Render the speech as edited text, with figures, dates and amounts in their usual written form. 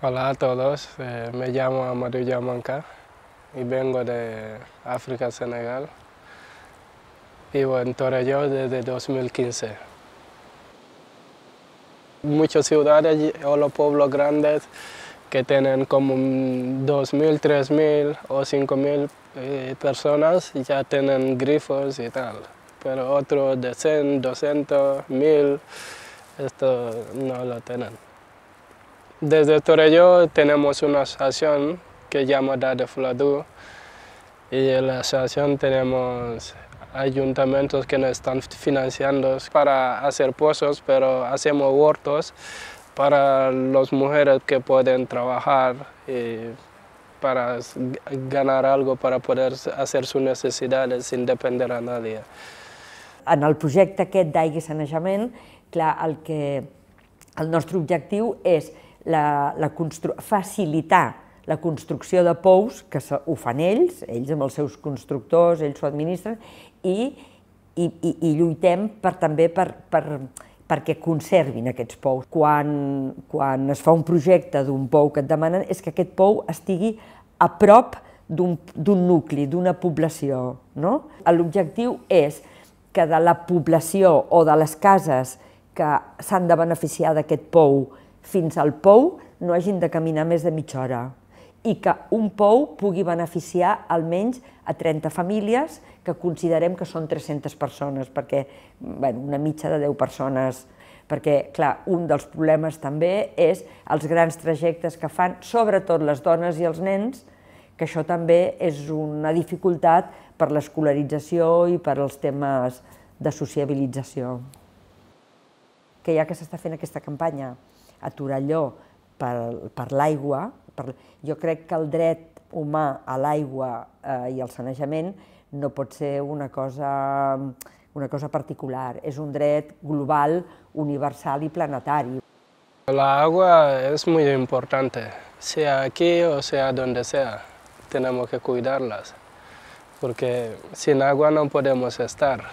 Hola a todos, me llamo Amadou Diamanka y vengo de África, Senegal. Vivo en Torelló desde 2015. Muchas ciudades o los pueblos grandes que tienen como 2.000, 3.000 o 5.000 personas ya tienen grifos y tal, pero otros de 100, 200, 1.000, esto no lo tienen. Desde Torelló tenemos una asociación que se llama Daaddeh Fouladou y en la asociación tenemos ayuntamientos que nos están financiando para hacer pozos, pero hacemos huertos para las mujeres que pueden trabajar y para ganar algo para poder hacer sus necesidades sin depender de nadie. En el projecte aquest d'aigua i sanejament, clar, el nostre objectiu és facilitar la construcció de pous, que ho fan ells amb els seus constructors, ells ho administren, i lluitem també perquè conservin aquests pous. Quan es fa un projecte d'un pou que et demanen és que aquest pou estigui a prop d'un nucli, d'una població. L'objectiu és que de la població o de les cases que s'han de beneficiar d'aquest pou fins al pou no hagin de caminar més de mitja hora i que un pou pugui beneficiar almenys a 30 famílies que considerem que són 300 persones, perquè una mitja de 10 persones, perquè clar, un dels problemes també és els grans trajectes que fan, sobretot les dones i els nens, que això també és una dificultat per l'escolarització i per als temes de sociabilització. Que ja que s'està fent aquesta campanya a Torelló per l'aigua, jo crec que el dret humà a l'aigua i al sanejament no pot ser una cosa particular, és un dret global, universal i planetari. La agua es muy importante, sea aquí o sea donde sea, tenemos que cuidarlas, porque sin agua no podemos estar.